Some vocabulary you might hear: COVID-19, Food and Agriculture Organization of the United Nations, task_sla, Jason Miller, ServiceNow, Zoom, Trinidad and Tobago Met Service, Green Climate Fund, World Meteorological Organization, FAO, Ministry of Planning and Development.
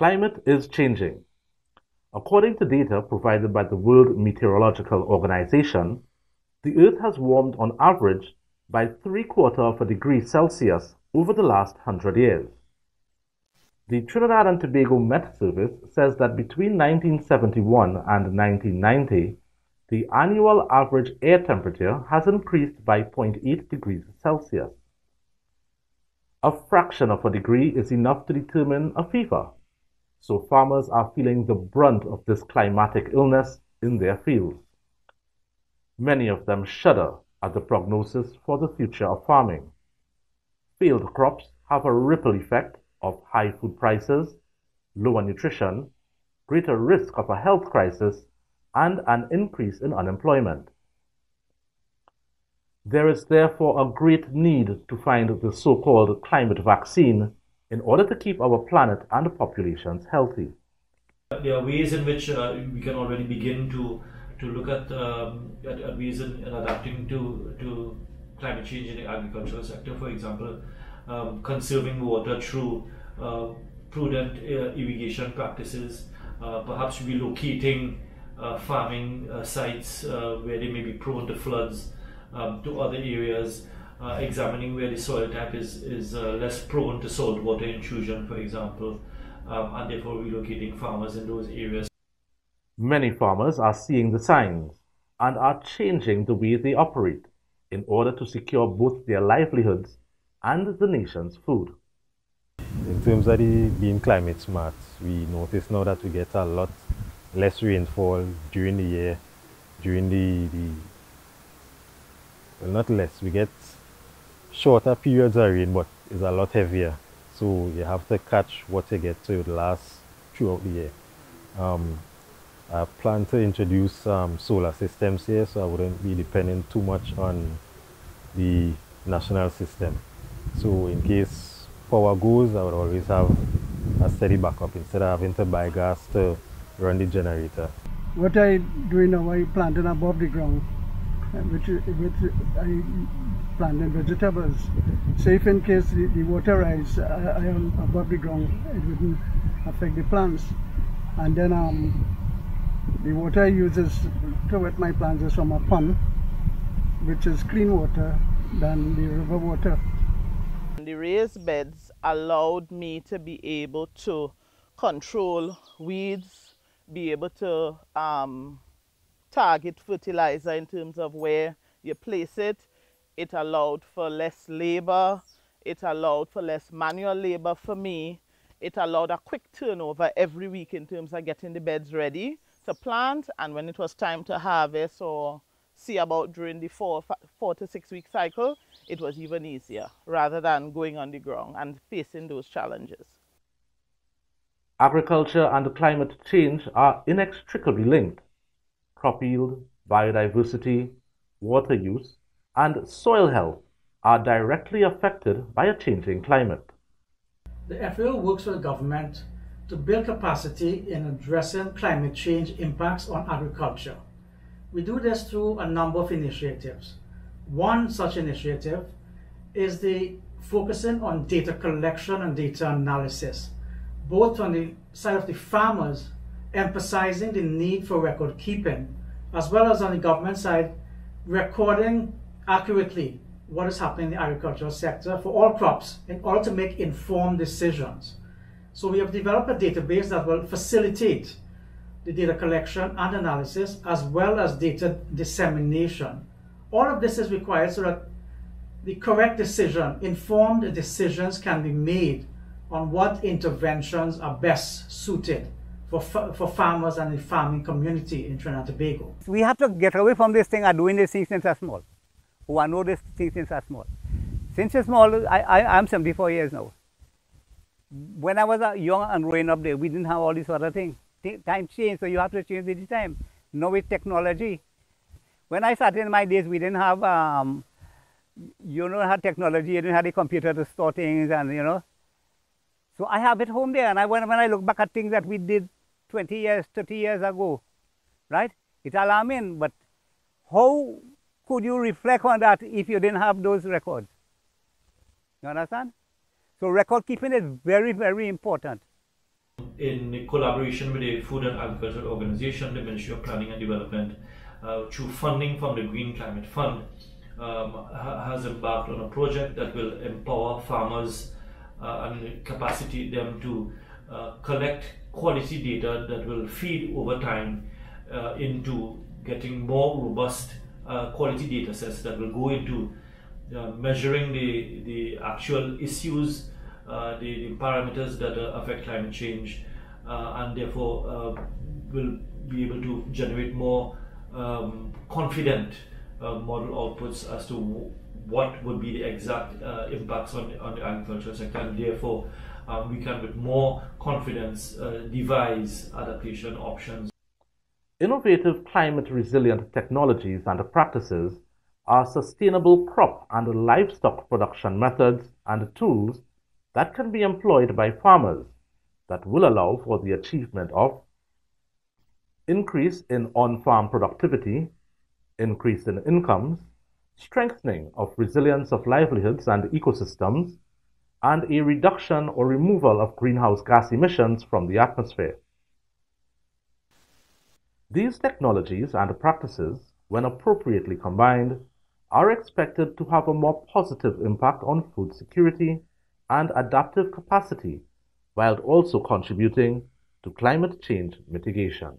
Climate is changing. According to data provided by the World Meteorological Organization, the Earth has warmed on average by 3/4 of a degree Celsius over the last 100 years. The Trinidad and Tobago Met Service says that between 1971 and 1990, the annual average air temperature has increased by 0.8 degrees Celsius. A fraction of a degree is enough to determine a fever, so farmers are feeling the brunt of this climatic illness in their fields. Many of them shudder at the prognosis for the future of farming. Failed crops have a ripple effect of high food prices, lower nutrition, greater risk of a health crisis, and an increase in unemployment. There is therefore a great need to find the so-called climate vaccine in order to keep our planet and populations healthy. There are ways in which we can already begin to look at ways in adapting to climate change in the agricultural sector. For example, conserving water through prudent irrigation practices, perhaps relocating farming sites where they may be prone to floods to other areas, examining where the soil type is less prone to saltwater intrusion, for example, and therefore relocating farmers in those areas. Many farmers are seeing the signs and are changing the way they operate in order to secure both their livelihoods and the nation's food. In terms of being climate smart, we notice now that we get a lot less rainfall during the year, well, not less, we get shorter periods of rain, but it's a lot heavier. So you have to catch what you get so it lasts throughout the year. I plan to introduce solar systems here, so I wouldn't be dependent too much on the national system. So in case power goes, I would always have a steady backup instead of having to buy gas to run the generator. What I do now, I planting above the ground, which I planted vegetables. Safe in case the water rise, I am above the ground, it wouldn't affect the plants. And then the water I use to wet my plants is from a pump, which is clean water than the river water. The raised beds allowed me to be able to control weeds, be able to target fertilizer in terms of where you place it. It allowed for less labor. It allowed for less manual labor for me. It allowed a quick turnover every week in terms of getting the beds ready to plant, and when it was time to harvest or see about during the four to six week cycle, it was even easier rather than going on the ground and facing those challenges. Agriculture and climate change are inextricably linked. Crop yield, biodiversity, water use, and soil health are directly affected by a changing climate. The FAO works with government to build capacity in addressing climate change impacts on agriculture. We do this through a number of initiatives. One such initiative is the focusing on data collection and data analysis, both on the side of the farmers, emphasizing the need for record keeping, as well as on the government side, recording accurately what is happening in the agricultural sector for all crops in order to make informed decisions. So we have developed a database that will facilitate the data collection and analysis, as well as data dissemination. All of this is required so that the correct decision, informed decisions can be made on what interventions are best suited for farmers and the farming community in Trinidad and Tobago. We have to get away from this thing of doing these things are small. Oh, I know these things are small. Since it's small, I'm 74 years now. When I was young and growing up there, we didn't have all these sort of things. Time changed, so you have to change with the time. Now with technology. When I started in my days, we didn't have, you know, had technology, you didn't have the computer to store things and, you know. So I have it home there, and when I look back at things that we did 20 years, 30 years ago, right? It's alarming, but how could you reflect on that if you didn't have those records? You understand? So record keeping is very, very important. in collaboration with the Food and Agriculture Organization, the Ministry of Planning and Development, through funding from the Green Climate Fund, has embarked on a project that will empower farmers and capacitate them to collect quality data that will feed over time into getting more robust quality data sets that will go into measuring the actual issues, the parameters that affect climate change, and therefore will be able to generate more confident model outputs as to what would be the exact impacts on the agriculture sector, and therefore we can with more confidence devise adaptation options. Innovative climate resilient technologies and practices are sustainable crop and livestock production methods and tools that can be employed by farmers that will allow for the achievement of increase in on-farm productivity, increase in incomes, strengthening of resilience of livelihoods and ecosystems, and a reduction or removal of greenhouse gas emissions from the atmosphere. These technologies and practices, when appropriately combined, are expected to have a more positive impact on food security and adaptive capacity, while also contributing to climate change mitigation.